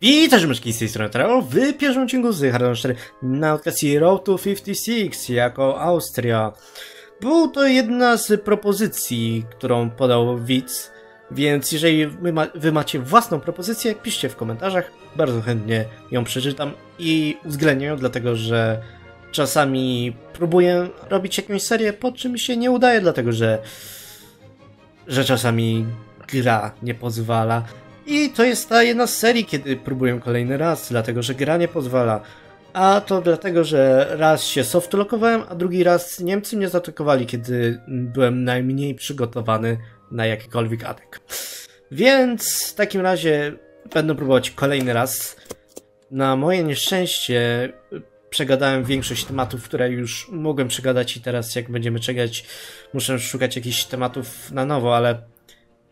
I też myszki z tej strony Trehol w pierwszym odcinku z Hearts of Iron IV na okazji Road to 56 jako Austria. Była to jedna z propozycji, którą podał widz, więc jeżeli wy macie własną propozycję, piszcie w komentarzach, bardzo chętnie ją przeczytam i uwzględnię ją, dlatego że czasami próbuję robić jakąś serię, po czym mi się nie udaje, dlatego że czasami gra nie pozwala. I to jest ta jedna z serii, kiedy próbuję kolejny raz, dlatego że gra nie pozwala. A to dlatego, że raz się softlockowałem, a drugi raz Niemcy mnie zaatakowali, kiedy byłem najmniej przygotowany na jakikolwiek atak. Więc w takim razie będę próbować kolejny raz. Na moje nieszczęście przegadałem większość tematów, które już mogłem przegadać i teraz jak będziemy czekać, muszę szukać jakichś tematów na nowo, ale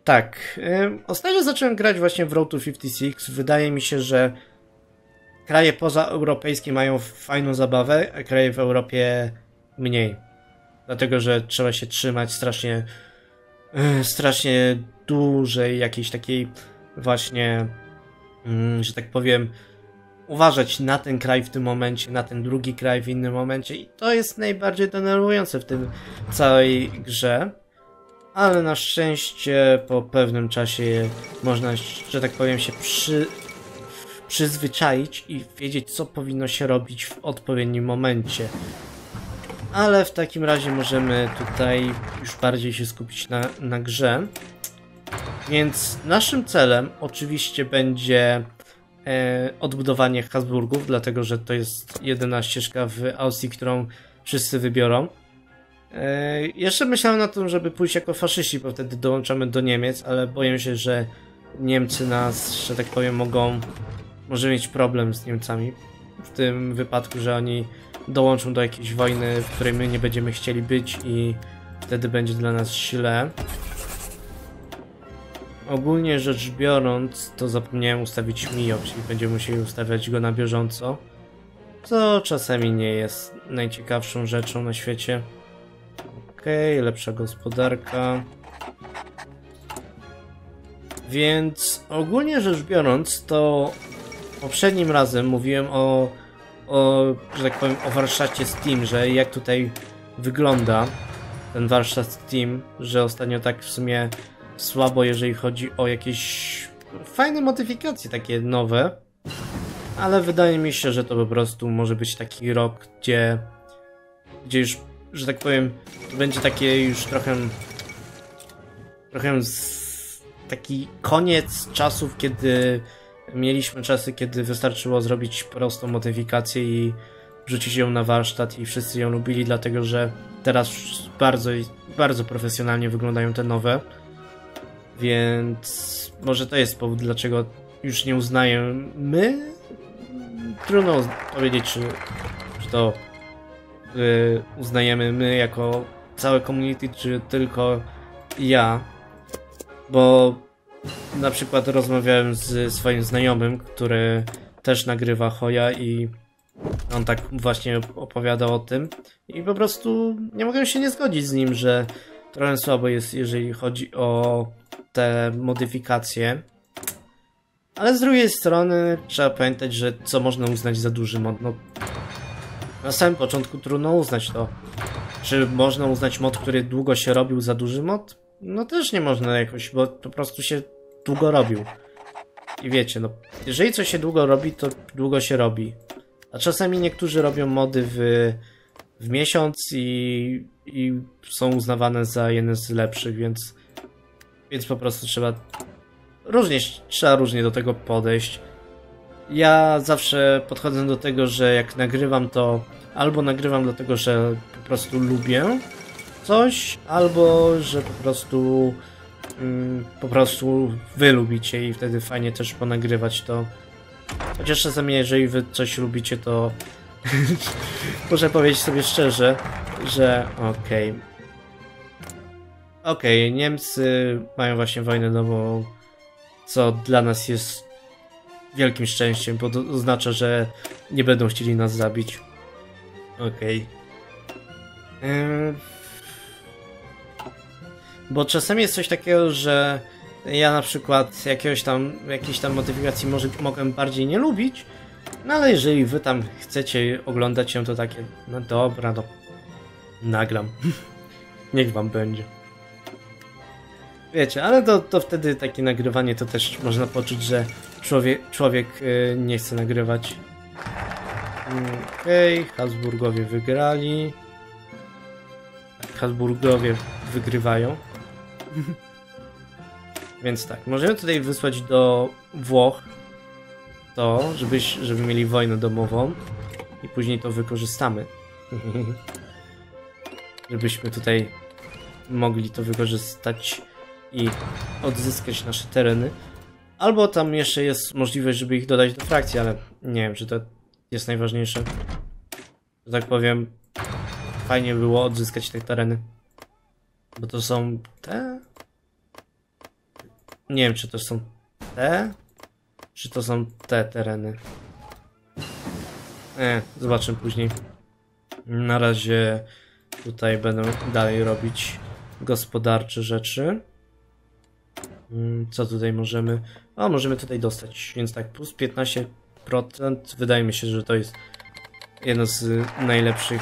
tak. Ostatnio zacząłem grać właśnie w Road to 56. Wydaje mi się, że kraje pozaeuropejskie mają fajną zabawę, a kraje w Europie mniej. Dlatego, że trzeba się trzymać strasznie dużej jakiejś takiej właśnie, że tak powiem, uważać na ten kraj w tym momencie, na ten drugi kraj w innym momencie i to jest najbardziej denerwujące w tym całej grze. Ale na szczęście po pewnym czasie można, że tak powiem, się przyzwyczaić i wiedzieć, co powinno się robić w odpowiednim momencie. Ale w takim razie możemy tutaj już bardziej się skupić na grze. Więc naszym celem oczywiście będzie odbudowanie Habsburgów, dlatego że to jest jedyna ścieżka w Austrii, którą wszyscy wybiorą. Jeszcze myślałem na tym, żeby pójść jako faszyści, bo wtedy dołączamy do Niemiec, ale boję się, że Niemcy nas, że tak powiem, może mieć problem z Niemcami. W tym wypadku, że oni dołączą do jakiejś wojny, w której my nie będziemy chcieli być i wtedy będzie dla nas źle. Ogólnie rzecz biorąc, to zapomniałem ustawić MIOP, czyli będziemy musieli ustawiać go na bieżąco. Co czasami nie jest najciekawszą rzeczą na świecie. Okej, lepsza gospodarka. Więc ogólnie rzecz biorąc, to poprzednim razem mówiłem że tak powiem, o warsztacie Steam, że jak tutaj wygląda ten warsztat Steam, że ostatnio tak w sumie słabo, jeżeli chodzi o jakieś fajne modyfikacje takie nowe, ale wydaje mi się, że to po prostu może być taki rok, gdzie już, że tak powiem, to będzie takie już trochę taki koniec czasów, kiedy mieliśmy czasy, kiedy wystarczyło zrobić prostą modyfikację i wrzucić ją na warsztat i wszyscy ją lubili, dlatego że teraz bardzo, bardzo profesjonalnie wyglądają te nowe. Więc może to jest powód, dlaczego już nie uznajemy. Trudno powiedzieć, czy to uznajemy my jako całe community, czy tylko ja. Bo na przykład rozmawiałem z swoim znajomym, który też nagrywa Hoja i on tak właśnie opowiadał o tym. I po prostu nie mogłem się nie zgodzić z nim, że trochę słabo jest, jeżeli chodzi o te modyfikacje. Ale z drugiej strony trzeba pamiętać, że co można uznać za duży mod. No, na samym początku trudno uznać to. Czy można uznać mod, który długo się robił, za duży mod? No też nie można jakoś, bo po prostu się długo robił. I wiecie, no jeżeli coś się długo robi, to długo się robi. A czasami niektórzy robią mody w miesiąc i są uznawane za jeden z lepszych, więc po prostu trzeba różnie do tego podejść. Ja zawsze podchodzę do tego, że jak nagrywam, to albo nagrywam dlatego, że po prostu lubię coś, albo że po prostu wy lubicie i wtedy fajnie też ponagrywać to. Chociaż czasami, jeżeli wy coś lubicie, to muszę powiedzieć sobie szczerze, że okej, Niemcy mają właśnie wojnę nową, co dla nas jest wielkim szczęściem, bo to oznacza, że nie będą chcieli nas zabić. Bo czasami jest coś takiego, że Ja na przykład jakiejś tam modyfikacji mogłem bardziej nie lubić, no ale jeżeli wy tam chcecie oglądać ją, to takie, no dobra, no nagram. Niech wam będzie. Wiecie, ale to wtedy takie nagrywanie to też można poczuć, że człowiek nie chce nagrywać. Okej, Habsburgowie wygrali. Habsburgowie wygrywają. Więc tak, możemy tutaj wysłać do Włoch to, żeby mieli wojnę domową i później to wykorzystamy. Żebyśmy tutaj mogli to wykorzystać i odzyskać nasze tereny. Albo tam jeszcze jest możliwość, żeby ich dodać do frakcji, ale nie wiem, czy to jest najważniejsze. Że tak powiem, fajnie było odzyskać te tereny. Bo to są te... Nie wiem, czy to są te... Czy to są te tereny. Zobaczę później. Na razie tutaj będę dalej robić gospodarcze rzeczy. Co tutaj możemy... O, możemy tutaj dostać, więc tak, plus 15%. Wydaje mi się, że to jest jedna z najlepszych,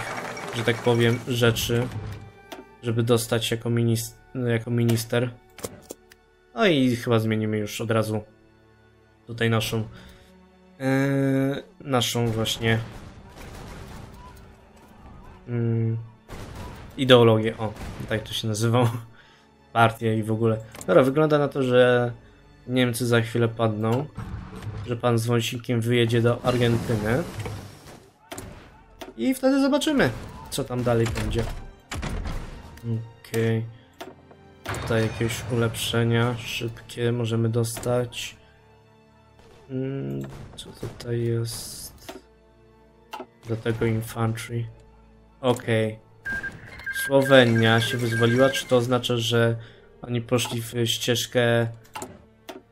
że tak powiem, rzeczy, żeby dostać jako minister. No i chyba zmienimy już od razu tutaj naszą właśnie ideologię. O, tak to się nazywało. Partię i w ogóle. Dobra, wygląda na to, że Niemcy za chwilę padną. Że pan z wąsikiem wyjedzie do Argentyny. I wtedy zobaczymy, co tam dalej będzie. Okej. Tutaj jakieś ulepszenia szybkie możemy dostać. Co tutaj jest? Do tego infantry. Okej. Słowenia się wyzwoliła, czy to oznacza, że oni poszli w ścieżkę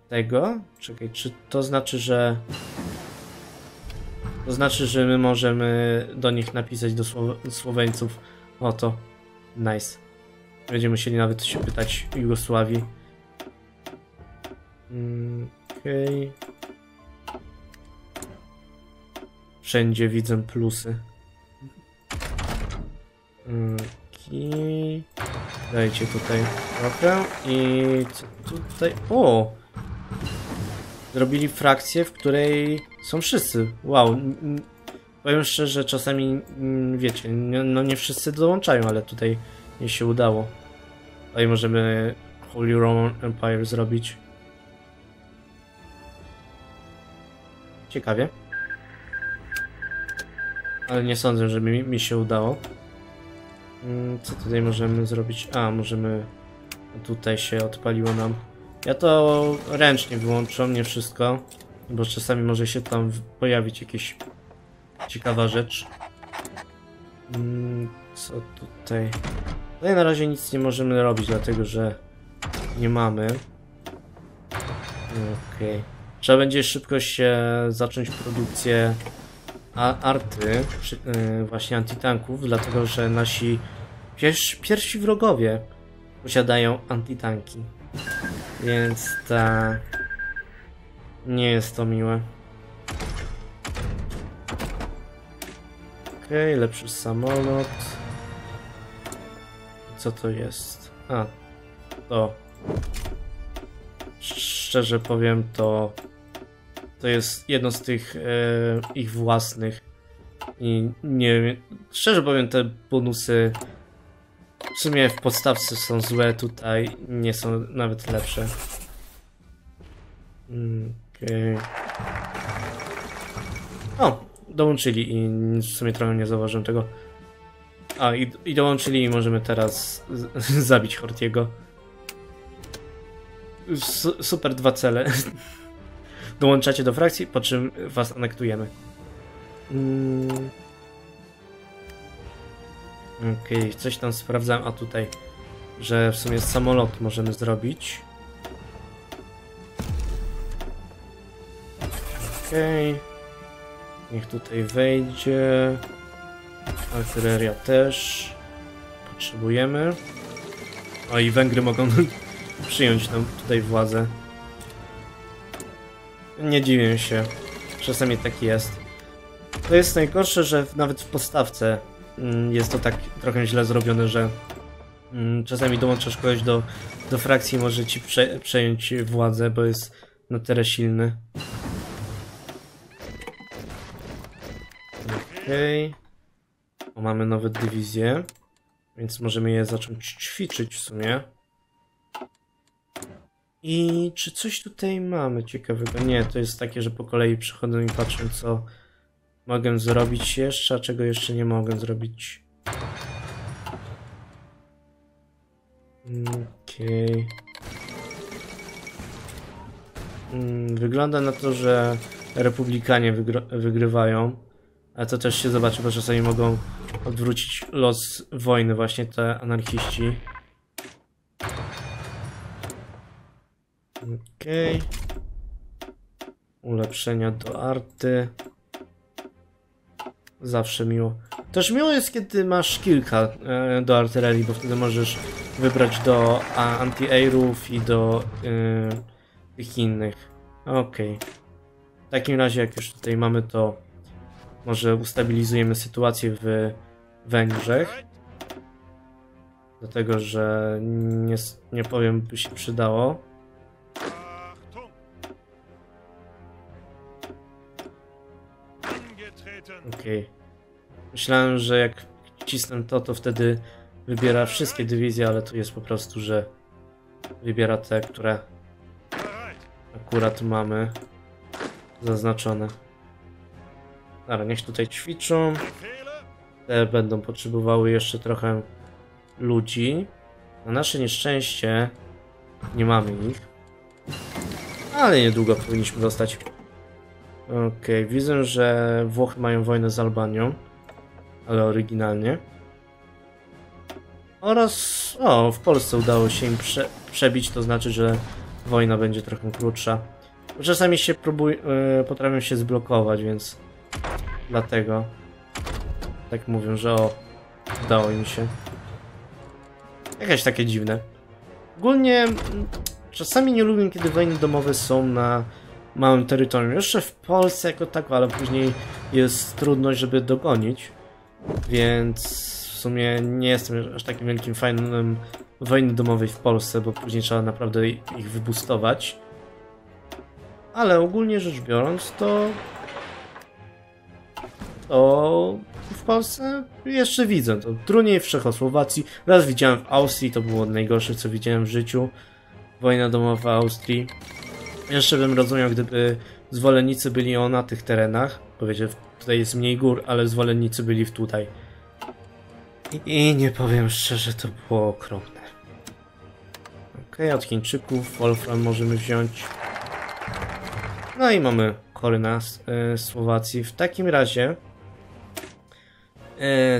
tego? Czekaj, czy to znaczy, że... To znaczy, że my możemy do nich napisać, do Słoweńców. O to, nice. Będziemy musieli nawet się pytać Jugosławii. Okej. Wszędzie widzę plusy. I dajcie tutaj trochę i co tutaj? O! Zrobili frakcję, w której są wszyscy. Wow. Powiem szczerze, czasami wiecie, no nie wszyscy dołączają, ale tutaj mi się udało. Tutaj możemy Holy Roman Empire zrobić. Ciekawie. Ale nie sądzę, że mi się udało. Co tutaj możemy zrobić? A, możemy... Tutaj się odpaliło nam. Ja to ręcznie wyłączam, nie wszystko. Bo czasami może się tam pojawić jakaś ciekawa rzecz. Co tutaj? Tutaj na razie nic nie możemy robić, dlatego że nie mamy. Okej. Trzeba będzie szybko się zacząć produkcję arty, właśnie antitanków, dlatego że nasi pierwsi wrogowie posiadają antitanki. Więc tak, nie jest to miłe. Okej, lepszy samolot. Co to jest? A, to. Szczerze powiem, to jest jedno z tych ich własnych i nie wiem, szczerze powiem, te bonusy w sumie w podstawce są złe, tutaj nie są nawet lepsze. Okej. O, dołączyli i w sumie trochę nie zauważyłem tego. A, i dołączyli i możemy teraz zabić Horthy'ego. Super, dwa cele. Dołączacie do frakcji, po czym was anektujemy. Okej, coś tam sprawdzam, a tutaj, że w sumie samolot możemy zrobić. Okej. Niech tutaj wejdzie. Artyleria też. Potrzebujemy. O, i Węgry mogą przyjąć tam tutaj władzę. Nie dziwię się. Czasami tak jest. To jest najgorsze, że nawet w podstawce jest to tak trochę źle zrobione, że czasami dołączasz kogoś do frakcji i może ci przejąć władzę, bo jest na tyle silny. Okej. Okay. Mamy nowe dywizje, więc możemy je zacząć ćwiczyć w sumie. I czy coś tutaj mamy ciekawego? Nie, to jest takie, że po kolei przychodzę i patrzę, co mogę zrobić jeszcze, a czego jeszcze nie mogę zrobić. Okej. Okay. Wygląda na to, że republikanie wygrywają. A to też się zobaczy, bo czasami mogą odwrócić los wojny właśnie te anarchiści. Okej. Okay. Ulepszenia do arty. Zawsze miło. Też miło jest, kiedy masz kilka do artylerii, bo wtedy możesz wybrać do anti-airów i do tych innych. Okej. Okay. W takim razie, jak już tutaj mamy, to może ustabilizujemy sytuację w Węgrzech. Dlatego, że nie powiem, by się przydało. Okej. Okay. Myślałem, że jak wcisnę to, to wtedy wybiera wszystkie dywizje, ale tu jest po prostu, że wybiera te, które akurat mamy zaznaczone. Ale niech tutaj ćwiczą. Te będą potrzebowały jeszcze trochę ludzi. Na nasze nieszczęście nie mamy ich. Ale niedługo powinniśmy dostać. Okej, okay, widzę, że Włochy mają wojnę z Albanią, ale oryginalnie. Oraz, o, w Polsce udało się im przebić, to znaczy, że wojna będzie trochę krótsza. Czasami się potrafią się zblokować, więc dlatego tak mówią, że o, udało im się. Jakieś takie dziwne. Ogólnie czasami nie lubię, kiedy wojny domowe są na małym terytorium. Jeszcze w Polsce jako tako, ale później jest trudność, żeby dogonić. Więc w sumie nie jestem aż takim wielkim fanem wojny domowej w Polsce, bo później trzeba naprawdę ich wybustować. Ale ogólnie rzecz biorąc, to w Polsce jeszcze widzę to. Trudniej w Czechosłowacji. Raz widziałem w Austrii, to było najgorsze, co widziałem w życiu. Wojna domowa w Austrii. Jeszcze bym rozumiał, gdyby zwolennicy byli na tych terenach. Bo wiecie, tutaj jest mniej gór, ale zwolennicy byli tutaj. I nie powiem szczerze, to było okropne. Okej, okay, od Chińczyków Wolfram możemy wziąć. No i mamy Koryna z Słowacji. W takim razie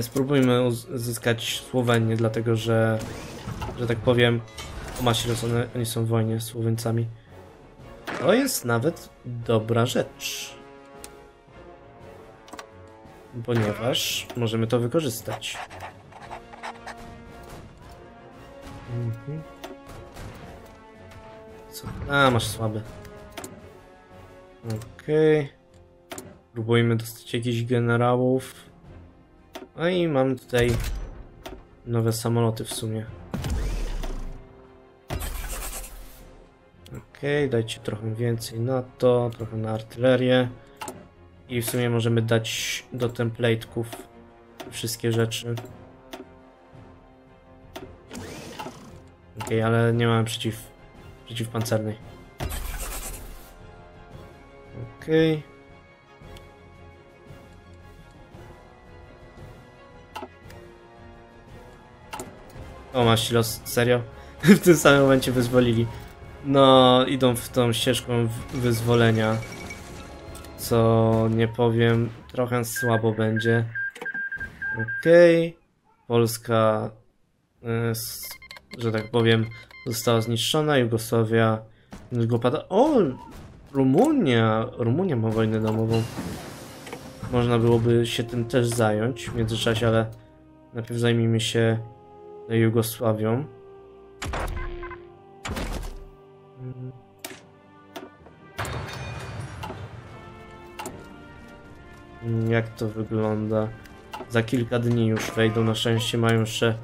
spróbujmy uzyskać Słowenię, dlatego że tak powiem, macie rację, oni są w wojnie z Słoweńcami. To jest nawet dobra rzecz. Ponieważ możemy to wykorzystać. Mhm. Co? A, masz słaby. Okej. Okay. Próbujmy dostać jakichś generałów. No i mam tutaj nowe samoloty w sumie. Okej, okay, dajcie trochę więcej na to, trochę na artylerię. I w sumie możemy dać do template'ków wszystkie rzeczy. Okej, okay, ale nie mamy przeciwpancernej. Okej. Okay. O, masz los, serio? W tym samym momencie wyzwolili. No, idą w tą ścieżką wyzwolenia. Co nie powiem, trochę słabo będzie. Okej. Okay. Polska, że tak powiem, została zniszczona. Jugosławia go pada. O! Rumunia! Rumunia ma wojnę domową. Można byłoby się tym też zająć w międzyczasie, ale najpierw zajmijmy się Jugosławią. Jak to wygląda? Za kilka dni już wejdą, na szczęście mają jeszcze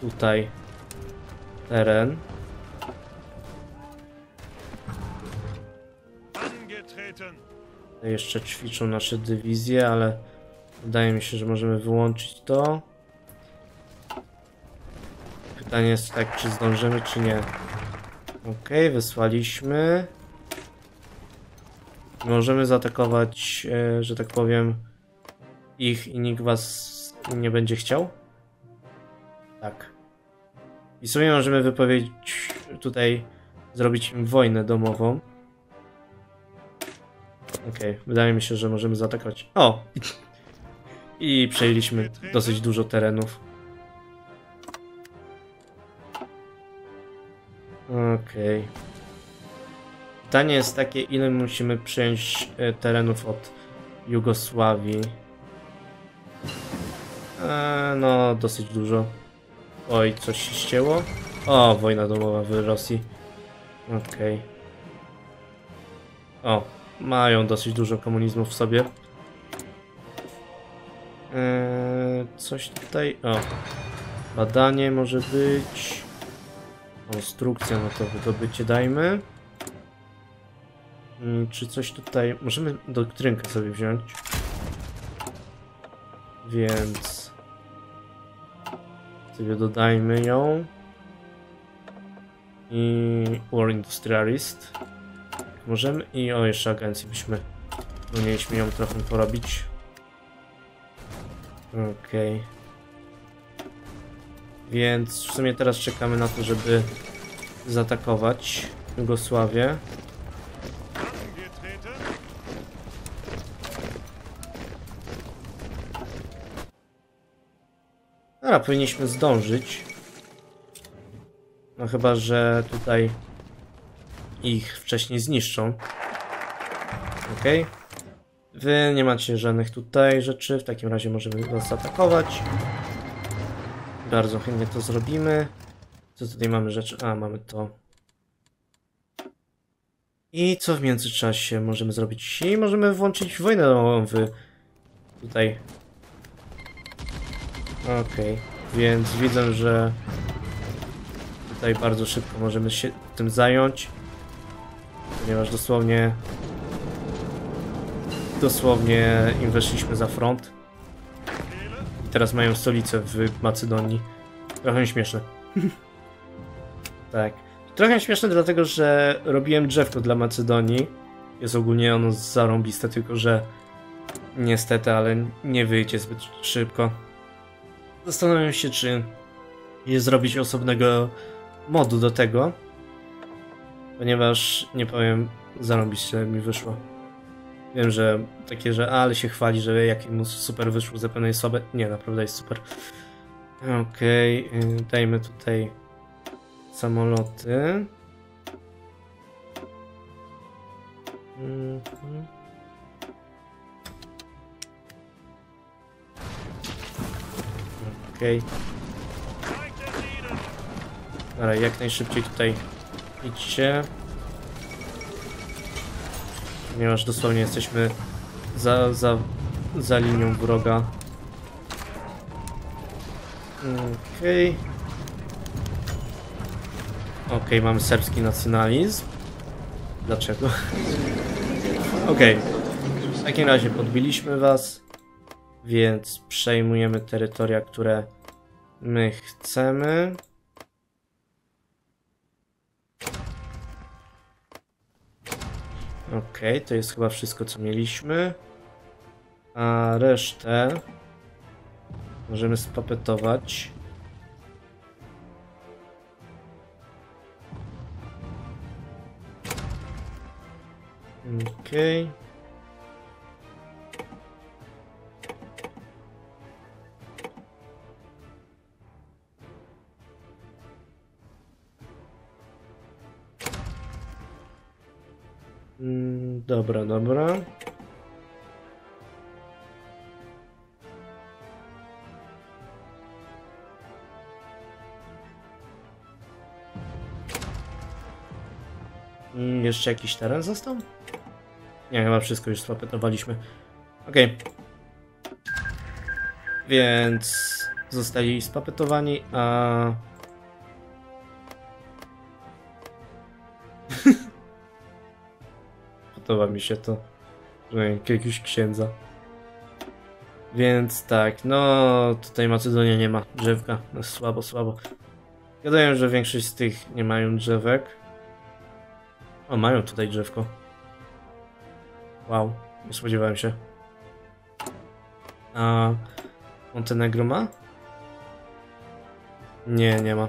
tutaj teren. Jeszcze ćwiczą nasze dywizje, ale wydaje mi się, że możemy wyłączyć to. Pytanie jest tak, czy zdążymy, czy nie. Ok, wysłaliśmy. Możemy zaatakować, że tak powiem, ich i nikt was nie będzie chciał. Tak. I w sumie możemy wypowiedzieć tutaj, zrobić im wojnę domową. Okej, wydaje mi się, że możemy zaatakować. O! I przejęliśmy dosyć dużo terenów. Okej. Pytanie jest takie, ile musimy przyjąć terenów od Jugosławii. No, dosyć dużo. Oj, coś się ścięło. O, wojna domowa w Rosji. Okej. O, mają dosyć dużo komunizmu w sobie. Coś tutaj... O, badanie może być. Konstrukcja, no to wydobycie dajmy. Czy coś tutaj... Możemy doktrynkę sobie wziąć. Więc... sobie dodajmy ją. I... War Industrialist. Możemy... I o, jeszcze agencję byśmy... No mieliśmy ją trochę porobić. Okej. Więc w sumie teraz czekamy na to, żeby zaatakować Jugosławię. A, powinniśmy zdążyć. No chyba, że tutaj ich wcześniej zniszczą. Okej. Wy nie macie żadnych tutaj rzeczy, w takim razie możemy was zaatakować. Bardzo chętnie to zrobimy. Co tutaj mamy rzeczy? A, mamy to. I co w międzyczasie możemy zrobić? I możemy włączyć wojnę domową w... tutaj. Okej, więc widzę, że tutaj bardzo szybko możemy się tym zająć, ponieważ dosłownie im weszliśmy za front. I teraz mają stolicę w Macedonii. Trochę śmieszne. Tak. Trochę śmieszne dlatego, że robiłem drzewko dla Macedonii. Jest ogólnie ono zarąbiste, tylko że niestety, ale nie wyjdzie zbyt szybko. Zastanawiam się, czy nie zrobić osobnego modu do tego, ponieważ, nie powiem, zarąbiście mi wyszło. Wiem, że takie, że ale się chwali, że jak mu super wyszło, zapewne jest słabe. Nie, naprawdę jest super. Okej, dajmy tutaj samoloty. Okej. Dobra, jak najszybciej tutaj idźcie. Ponieważ dosłownie jesteśmy za linią wroga. Okej. Okej, mamy serbski nacjonalizm. Dlaczego? Okej. W takim razie podbiliśmy was. Więc przejmujemy terytoria, które my chcemy. Okej, to jest chyba wszystko, co mieliśmy. A resztę możemy spapetować. Okej. Dobra, dobra. Jeszcze jakiś teren został? Nie, chyba wszystko już spapetowaliśmy. Okej. Więc zostali spapetowani, a... Podoba mi się to, że jakiegoś księdza. Więc tak, no tutaj Macedonia nie ma drzewka, no, słabo, słabo. Gadają, że większość z tych nie mają drzewek. O, mają tutaj drzewko. Wow, nie spodziewałem się. A Montenegro ma? Nie, nie ma.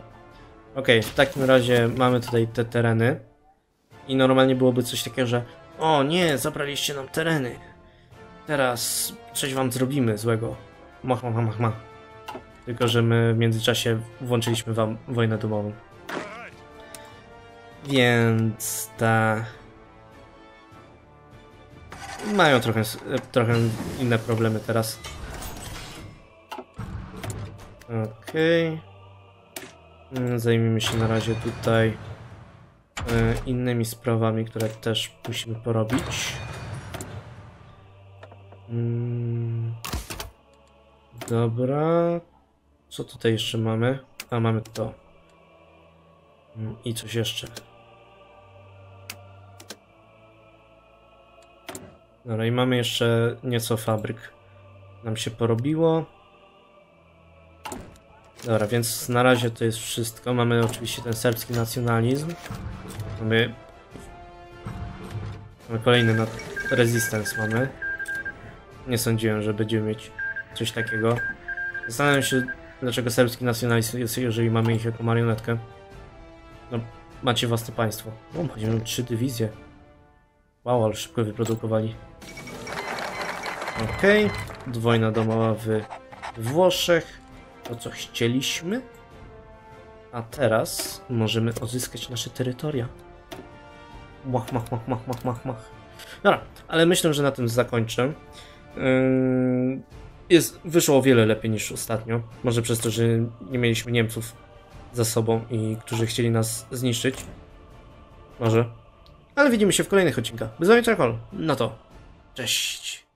Okej, w takim razie mamy tutaj te tereny. I normalnie byłoby coś takiego, że o nie, zabraliście nam tereny. Teraz coś wam zrobimy złego. Mach, mach, mach, mach. Tylko, że my w międzyczasie włączyliśmy wam wojnę domową. Więc ta... Mają trochę inne problemy teraz. Okej. Zajmijmy się na razie tutaj innymi sprawami, które też musimy porobić. Dobra. Co tutaj jeszcze mamy? A, mamy to. I coś jeszcze. Dobra, i mamy jeszcze nieco fabryk. Nam się porobiło. Dobra, więc na razie to jest wszystko. Mamy oczywiście ten serbski nacjonalizm. Mamy kolejny resistance mamy. Nie sądziłem, że będziemy mieć coś takiego. Zastanawiam się, dlaczego serbski nacjonalizm jest, jeżeli mamy ich jako marionetkę. No, macie własne państwo. No, będziemy 3 dywizje. Wow, ale szybko wyprodukowali. Okej. Wojna domowa w Włoszech. To, co chcieliśmy. A teraz możemy odzyskać nasze terytoria. Mach, mach, mach, mach, mach, mach, mach. Dobra, ale myślę, że na tym zakończę. Wyszło o wiele lepiej niż ostatnio. Może przez to, że nie mieliśmy Niemców za sobą i którzy chcieli nas zniszczyć. Może. Ale widzimy się w kolejnych odcinkach. Byłem Trehol. No to cześć.